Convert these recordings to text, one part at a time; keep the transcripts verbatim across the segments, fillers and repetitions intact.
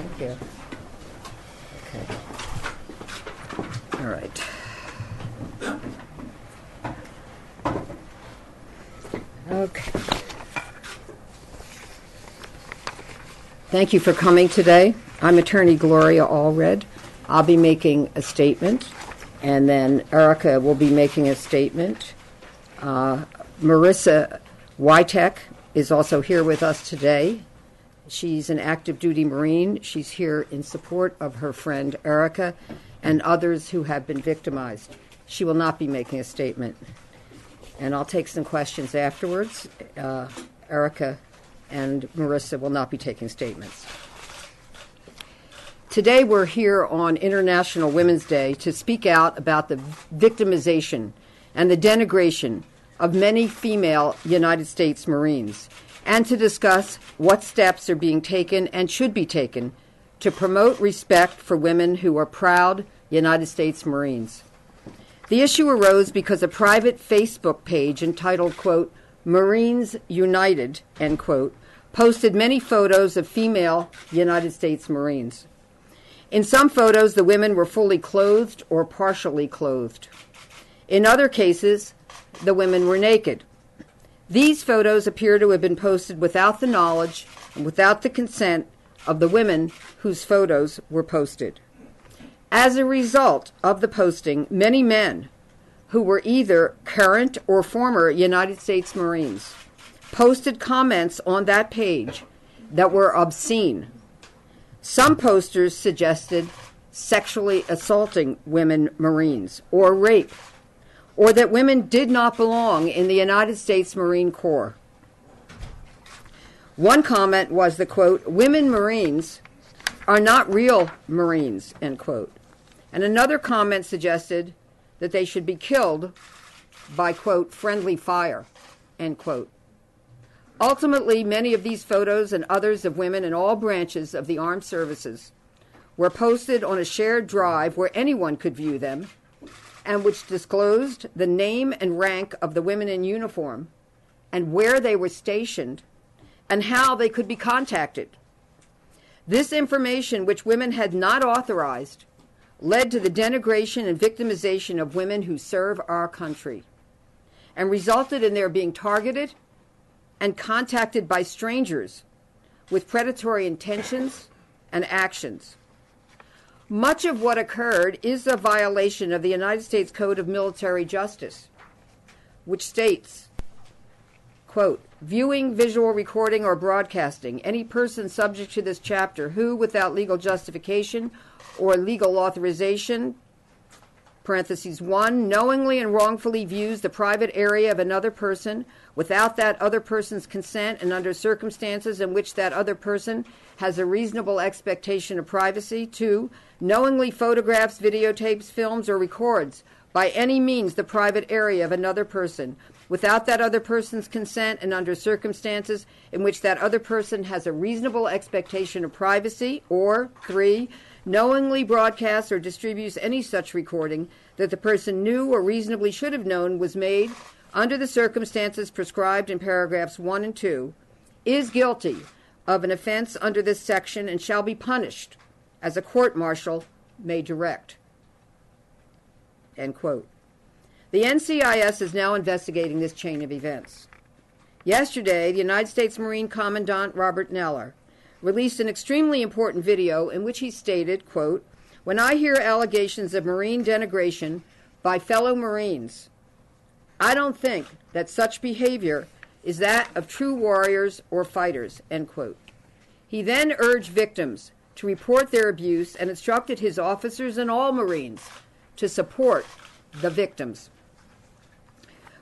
Thank you. Okay. All right. Okay. Thank you for coming today. I'm Attorney Gloria Allred. I'll be making a statement, and then Erica will be making a statement. Uh, Marissa Witek is also here with us today. She's an active duty Marine. She's here in support of her friend Erica and others who have been victimized. She will not be making a statement. And I'll take some questions afterwards. Uh, Erica and Marissa will not be taking statements. Today we're here on International Women's Day to speak out about the victimization and the denigration of many female United States Marines, and to discuss what steps are being taken and should be taken to promote respect for women who are proud United States Marines. The issue arose because a private Facebook page entitled, quote, Marines United, end quote, posted many photos of female United States Marines. In some photos, the women were fully clothed or partially clothed. In other cases, the women were naked. These photos appear to have been posted without the knowledge and without the consent of the women whose photos were posted. As a result of the posting, many men who were either current or former United States Marines posted comments on that page that were obscene. Some posters suggested sexually assaulting women Marines or rape, or that women did not belong in the United States Marine Corps. One comment was the, quote, women Marines are not real Marines, end quote. And another comment suggested that they should be killed by, quote, friendly fire, end quote. Ultimately, many of these photos and others of women in all branches of the armed services were posted on a shared drive where anyone could view them, and which disclosed the name and rank of the women in uniform and where they were stationed and how they could be contacted. This information, which women had not authorized, led to the denigration and victimization of women who serve our country and resulted in their being targeted and contacted by strangers with predatory intentions and actions. Much of what occurred is a violation of the United States Code of Military Justice, which states, quote, viewing, visual recording, or broadcasting any person subject to this chapter who, without legal justification or legal authorization, parentheses one, knowingly and wrongfully views the private area of another person without that other person's consent and under circumstances in which that other person has a reasonable expectation of privacy. Two, knowingly photographs, videotapes, films, or records by any means the private area of another person without that other person's consent and under circumstances in which that other person has a reasonable expectation of privacy. Or three, knowingly broadcasts or distributes any such recording that the person knew or reasonably should have known was made under the circumstances prescribed in paragraphs one and two, is guilty of an offense under this section and shall be punished as a court-martial may direct, end quote. The N C I S is now investigating this chain of events. Yesterday, the United States Marine Commandant Robert Neller released an extremely important video in which he stated, quote, when I hear allegations of Marine denigration by fellow Marines, I don't think that such behavior is that of true warriors or fighters, end quote. He then urged victims to report their abuse and instructed his officers and all Marines to support the victims.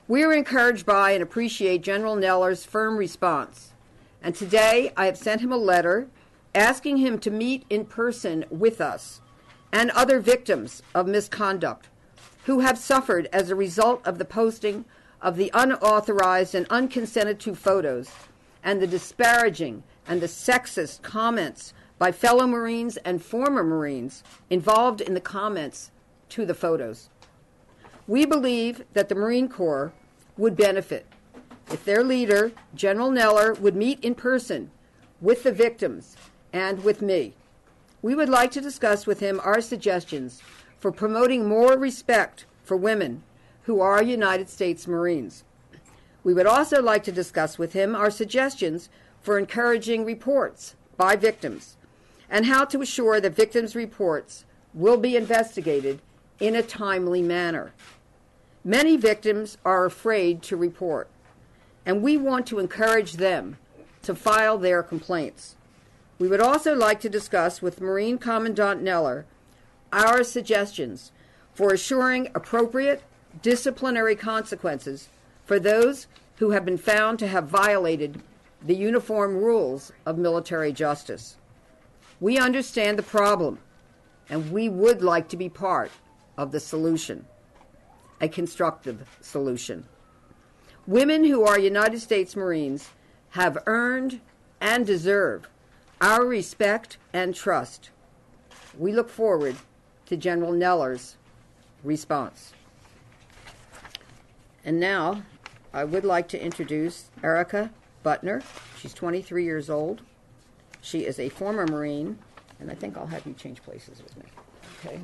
We are encouraged by and appreciate General Neller's firm response. And today I have sent him a letter asking him to meet in person with us and other victims of misconduct who have suffered as a result of the posting of the unauthorized and unconsented to photos and the disparaging and the sexist comments by fellow Marines and former Marines involved in the comments to the photos. We believe that the Marine Corps would benefit if their leader, General Neller, would meet in person with the victims and with me We would like to discuss with him our suggestions for promoting more respect for women who are United States Marines. We would also like to discuss with him our suggestions for encouraging reports by victims and how to assure that victims' reports will be investigated in a timely manner. Many victims are afraid to report, and we want to encourage them to file their complaints. We would also like to discuss with Marine Commandant Neller our suggestions for assuring appropriate disciplinary consequences for those who have been found to have violated the uniform rules of military justice. We understand the problem, and we would like to be part of the solution, a constructive solution. Women who are United States Marines have earned and deserve our respect and trust. We look forward to General Neller's response. And now I would like to introduce Erica Butner. She's twenty-three years old. She is a former Marine, and I think I'll have you change places with me. Okay.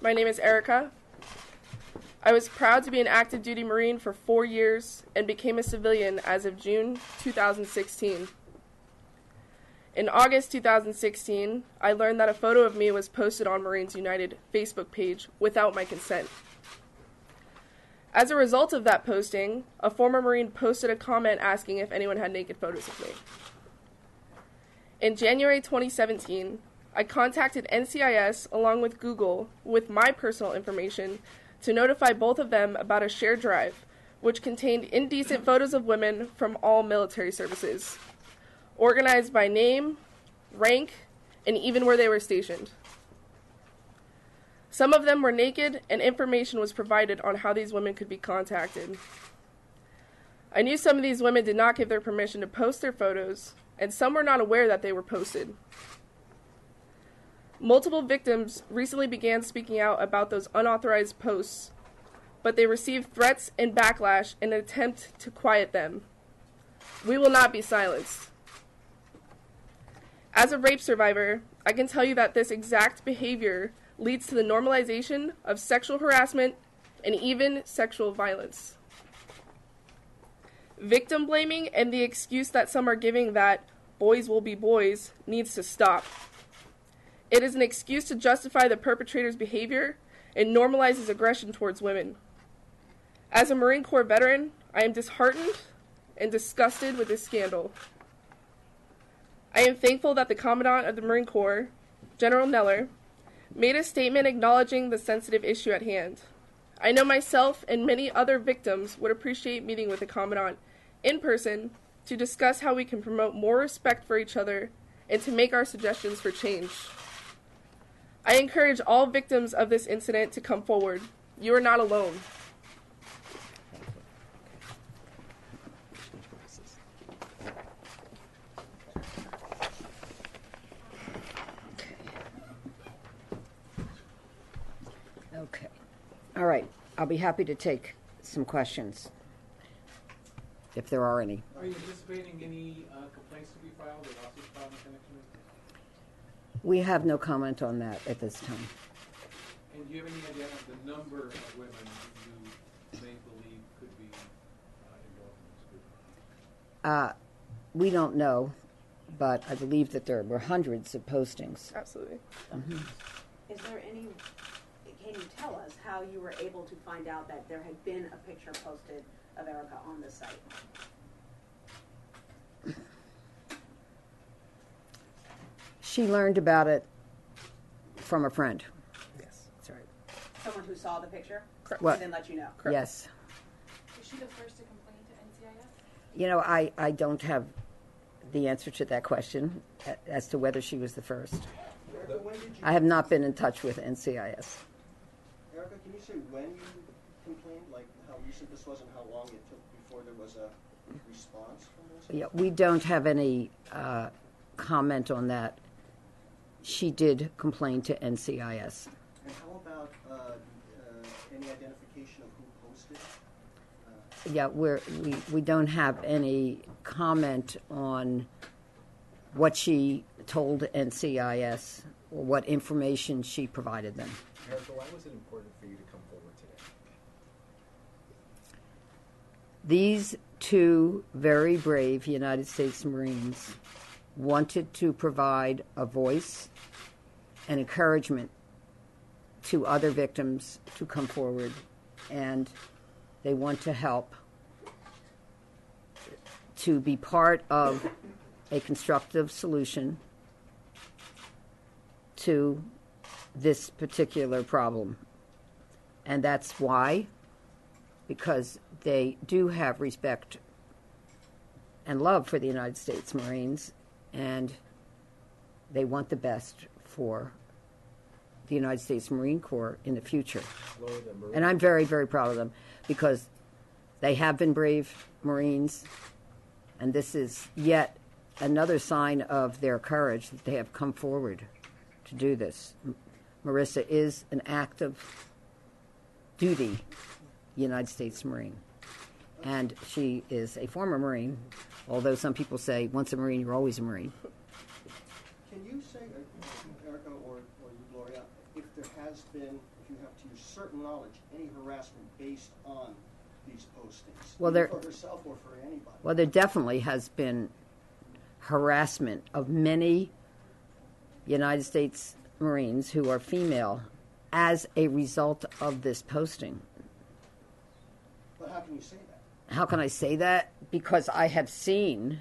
My name is Erica. I was proud to be an active duty Marine for four years and became a civilian as of June two thousand sixteen. In August two thousand sixteen, I learned that a photo of me was posted on Marines United Facebook page without my consent. As a result of that posting, a former Marine posted a comment asking if anyone had naked photos of me. In January twenty seventeen, I contacted N C I S along with Google with my personal information to notify both of them about a shared drive, which contained indecent photos of women from all military services, organized by name, rank, and even where they were stationed. Some of them were naked, and information was provided on how these women could be contacted. I knew some of these women did not give their permission to post their photos, and some were not aware that they were posted. Multiple victims recently began speaking out about those unauthorized posts, but they received threats and backlash in an attempt to quiet them. We will not be silenced. As a rape survivor, I can tell you that this exact behavior leads to the normalization of sexual harassment and even sexual violence. Victim blaming and the excuse that some are giving that boys will be boys needs to stop. It is an excuse to justify the perpetrator's behavior and normalizes aggression towards women. As a Marine Corps veteran, I am disheartened and disgusted with this scandal. I am thankful that the Commandant of the Marine Corps, General Neller, made a statement acknowledging the sensitive issue at hand. I know myself and many other victims would appreciate meeting with the Commandant in person to discuss how we can promote more respect for each other and to make our suggestions for change. I encourage all victims of this incident to come forward. You are not alone. Okay. All right. I'll be happy to take some questions, if there are any. Are you anticipating any uh, complaints to be filed or lawsuits filed in connection with this? We have no comment on that at this time. And do you have any idea of the number of women who you may believe could be uh, involved in this group? Uh, we don't know, but I believe that there were hundreds of postings. Absolutely. Mm-hmm. Is there any, can you tell us how you were able to find out that there had been a picture posted of Erica on the site? She learned about it from a friend. Yes, that's right. Someone who saw the picture? Correct. And then let you know? Correct. Yes. Was she the first to complain to N C I S? You know, I, I don't have the answer to that question as to whether she was the first. Erica, when did you I have not been in touch with N C I S. Erica, can you say when you complained? Like how recent this was and how long it took before there was a response from this? Yeah, we don't have any uh, comment on that. She did complain to N C I S. And how about any identification of who posted? Uh, yeah, we're, we we don't have any comment on what she told N C I S or what information she provided them. Erica, why was it important for you to come forward today? These two very brave United States Marines wanted to provide a voice and encouragement to other victims to come forward, and they want to help to be part of a constructive solution to this particular problem. And that's why, because they do have respect and love for the United States Marines, and they want the best for the United States Marine Corps in the future. And I'm very, very proud of them, because they have been brave Marines, and this is yet another sign of their courage that they have come forward to do this. Marissa is an active duty United States Marine, and she is a former Marine, although some people say once a Marine, you're always a Marine. Can you say, Erica or, or you, Gloria, if there has been, if you have to your certain knowledge, any harassment based on these postings, well, there, for herself or for anybody? Well, there definitely has been harassment of many United States Marines who are female as a result of this posting. But how can you say that? How can I say that? Because I have seen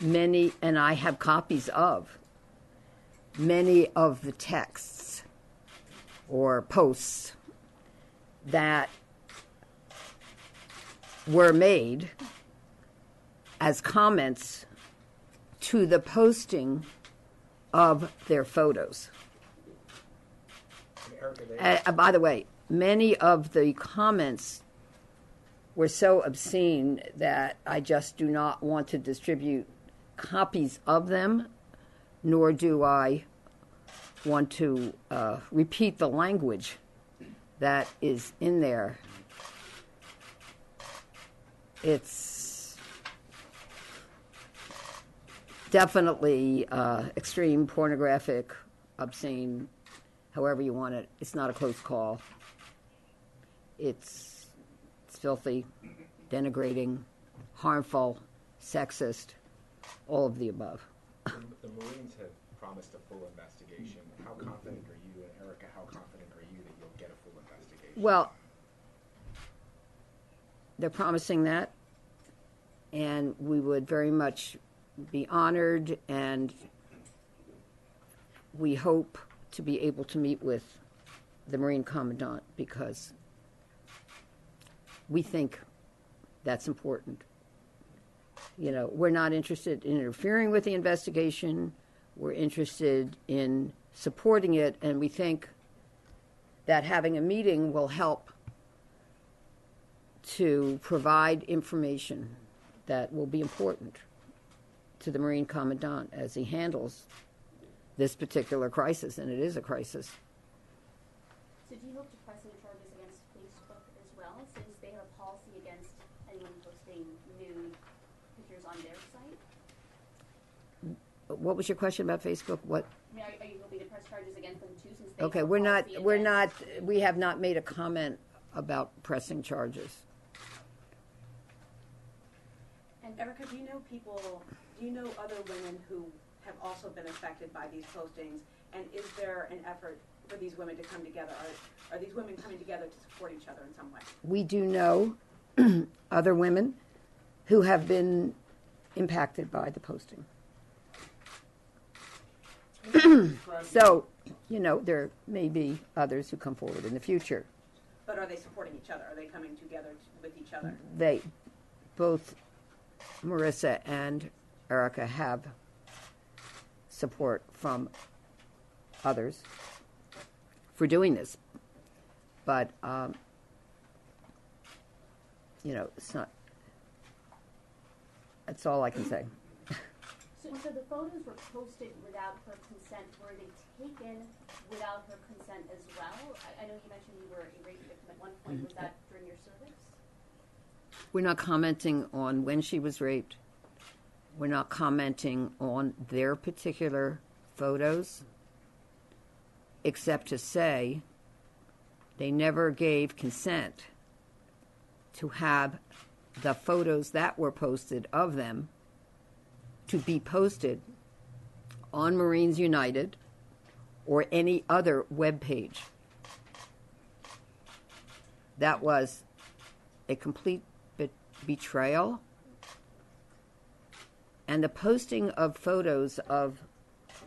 many, and I have copies of many of the texts or posts that were made as comments to the posting of their photos. Uh, by the way, many of the comments were so obscene that I just do not want to distribute copies of them, nor do I want to uh, repeat the language that is in there. It's definitely uh, extreme, pornographic, obscene, however you want it. It's not a close call. It's It's filthy, denigrating, harmful, sexist, all of the above. The Marines have promised a full investigation. How confident are you, and Erica, how confident are you that you'll get a full investigation? Well, they're promising that, and we would very much be honored, and we hope to be able to meet with the Marine Commandant, because we think that's important. You know, we're not interested in interfering with the investigation. We're interested in supporting it, and we think that having a meeting will help to provide information that will be important to the Marine Commandant as he handles this particular crisis, and it is a crisis. So do you hope to press any charges against Facebook as well, since they have a policy against anyone posting nude pictures on their site? What was your question about Facebook? What? I mean, are, are you hoping to press charges against them too, since they okay, have we're a policy not, we're not, we have not made a comment about pressing charges. And Erica, do you know people? Do you know other women who have also been affected by these postings? And is there an effort for these women to come together? Are, are these women coming together to support each other in some way? We do know other women who have been impacted by the posting. So, you know, there may be others who come forward in the future. But are they supporting each other? Are they coming together with each other? They, both Marissa and Erica, have support from others for doing this, but um, you know, it's not. That's all I can say. So, so the photos were posted without her consent. Were they taken without her consent as well, I, I know you mentioned you were a rape victim at one point. Was that during your service? We're not commenting on when she was raped. We're not commenting on their particular photos, except to say they never gave consent to have the photos that were posted of them to be posted on Marines United or any other web page. That was a complete be- betrayal. And the posting of photos of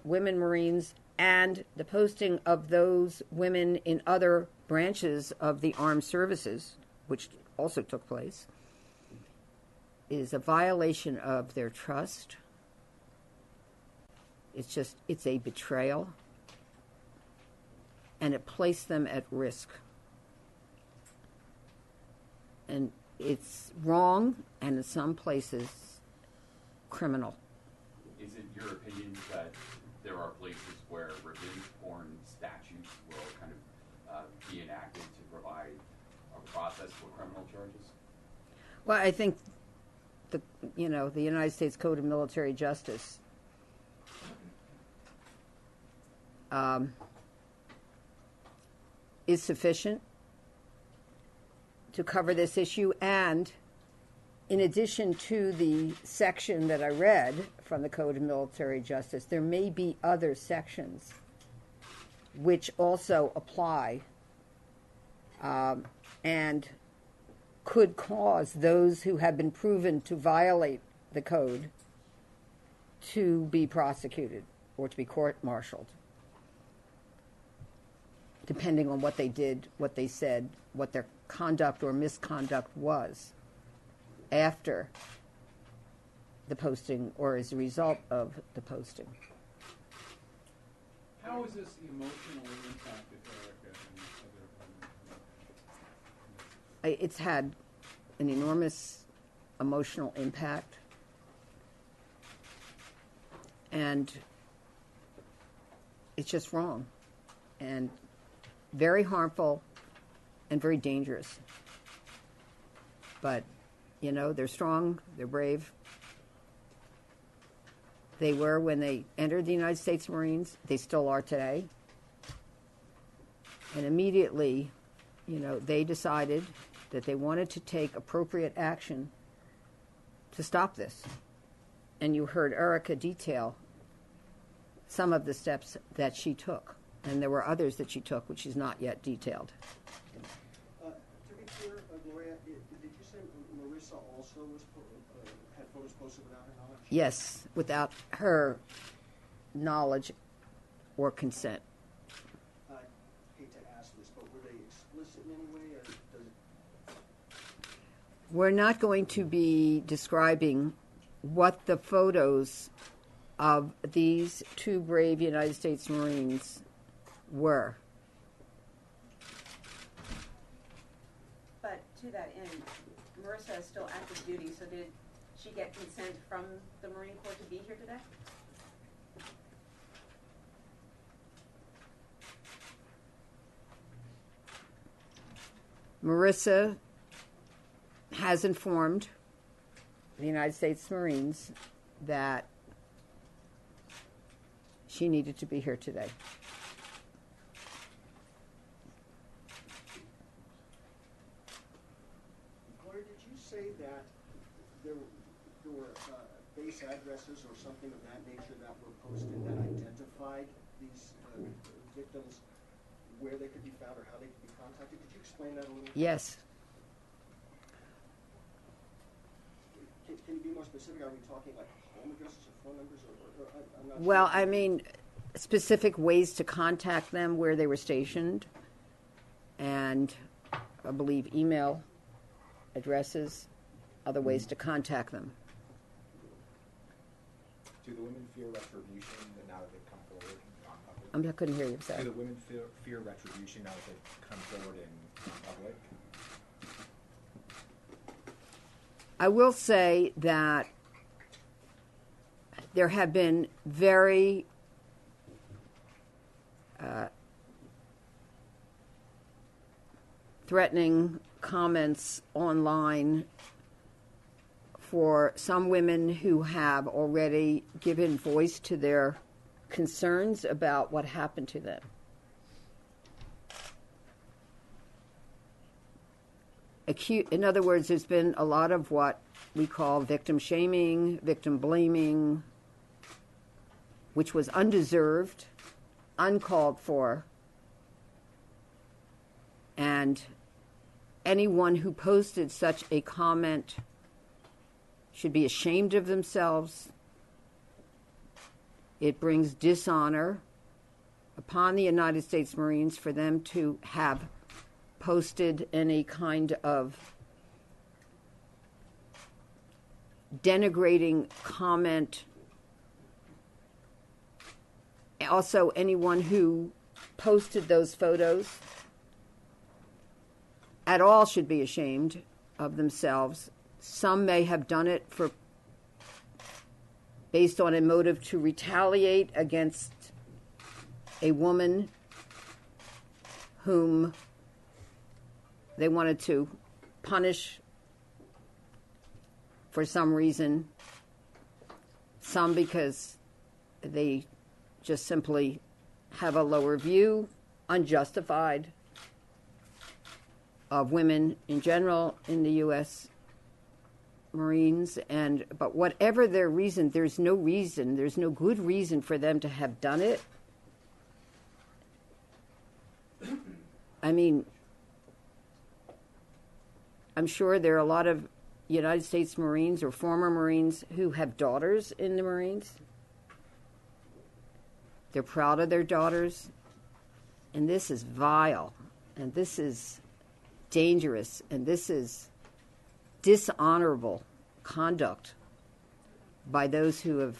women Marines and the posting of those women in other branches of the armed services, which also took place, is a violation of their trust. It's just, it's a betrayal. And it placed them at risk. And it's wrong, and in some places, criminal. Is it your opinion that there are places where revenge porn statutes will kind of uh, be enacted to provide a process for criminal charges? Well, I think the you know the United States Code of Military Justice um, is sufficient to cover this issue, and in addition to the section that I read from the Code of Military Justice, there may be other sections which also apply um, and could cause those who have been proven to violate the code to be prosecuted or to be court-martialed, depending on what they did, what they said, what their conduct or misconduct was after the posting or as a result of the posting. How is this emotionally impacted Erica and other women? It's had an enormous emotional impact. And it's just wrong and very harmful and very dangerous. But you know, they're strong, they're brave. They were when they entered the United States Marines. They still are today. And immediately, you know, they decided that they wanted to take appropriate action to stop this. And you heard Erica detail some of the steps that she took. And there were others that she took, which she's not yet detailed. Uh, to be clear, uh, Gloria, did you say Marissa also was po- uh, had photos posted without her knowledge? Yes, without her knowledge or consent. I hate to ask this, but were they explicit in any way? Or does it... We're not going to be describing what the photos of these two brave United States Marines were. But to that end, Marissa is still active duty, so did she get consent from the Marine Corps to be here today? Marissa has informed the United States Marines that she needed to be here today. That there, there were uh, base addresses or something of that nature that were posted that identified these uh, victims, where they could be found or how they could be contacted. Could you explain that a little bit? Yes. Can, can you be more specific? Are we talking like home addresses or phone numbers? Or, or, or I'm not well, sure. I mean, specific ways to contact them where they were stationed, and I believe email addresses, other ways to contact them. Do the women fear retribution now that they've come forward and gone public? I couldn't hear you, sorry. Do the women fear, fear retribution now that they've come forward and gone public? I will say that there have been very uh, threatening comments online for some women who have already given voice to their concerns about what happened to them. Acute, in other words, there's been a lot of what we call victim shaming, victim blaming, which was undeserved, uncalled for, and anyone who posted such a comment should be ashamed of themselves. It brings dishonor upon the United States Marines for them to have posted any kind of denigrating comment. Also, anyone who posted those photos at all should be ashamed of themselves. Some may have done it for based on a motive to retaliate against a woman whom they wanted to punish for some reason. Some because they just simply have a lower view, unjustified, of women in general in the U S Marines. And but whatever their reason, there's no reason, there's no good reason for them to have done it. I mean, I'm sure there are a lot of United States Marines or former Marines who have daughters in the Marines. They're proud of their daughters. And this is vile. And this is dangerous. And this is dishonorable conduct by those who have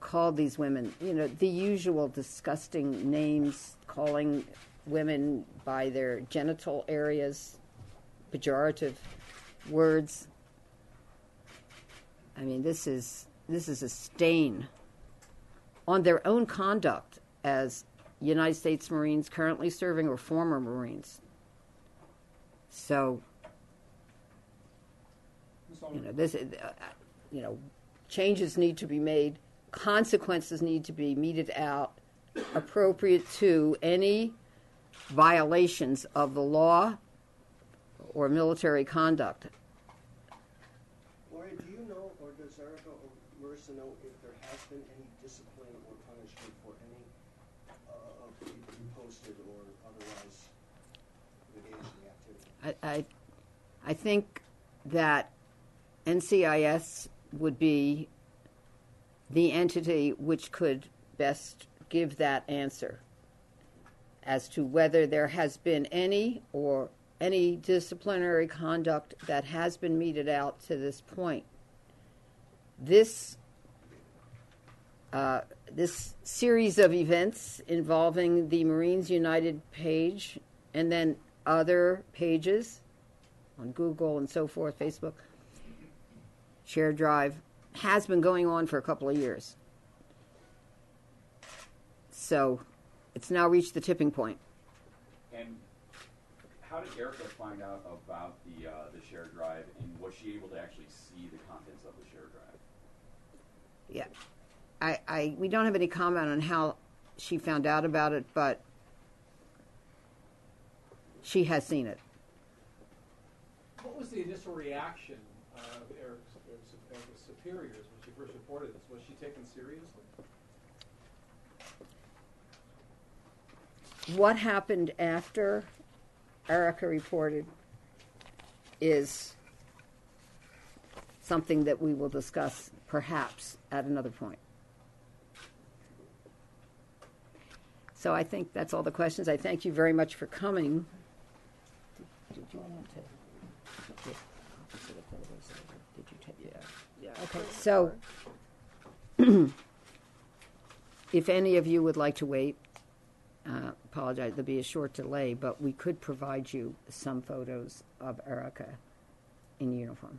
called these women, you know, the usual disgusting names, calling women by their genital areas, pejorative words. I mean, this is this is a stain on their own conduct as United States Marines currently serving or former Marines. So, you know, this, uh, you know, changes need to be made. Consequences need to be meted out appropriate to any violations of the law or military conduct. Gloria, do you know, or does Erica or Marissa know, if there has been any discipline or punishment for any uh, of the people who posted or otherwise engaged in the activity? I, I, I think that N C I S would be the entity which could best give that answer as to whether there has been any or any disciplinary conduct that has been meted out to this point. This uh, this series of events involving the Marines United page and then other pages on Google and so forth, Facebook, Share Drive, has been going on for a couple of years. So it's now reached the tipping point. And how did Erica find out about the uh, the Share Drive, and was she able to actually see the contents of the Share Drive? Yeah, I, I we don't have any comment on how she found out about it, but she has seen it. What was the initial reaction of Erica's, Erica's superiors when she first reported this? Was she taken seriously? What happened after Erica reported is something that we will discuss perhaps at another point. So I think that's all the questions. I thank you very much for coming. Did, did you want to? Did you take? Yeah. Yeah. Okay. So, if any of you would like to wait. Uh, apologize, there'll be a short delay, but we could provide you some photos of Erica in uniform.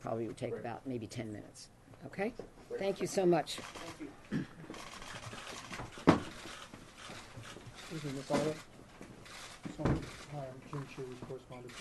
Probably would take Great. about maybe ten minutes. Okay? Great. Thank you so much. Thank you. Excuse me, Miz Allred. um, June she was correspondent.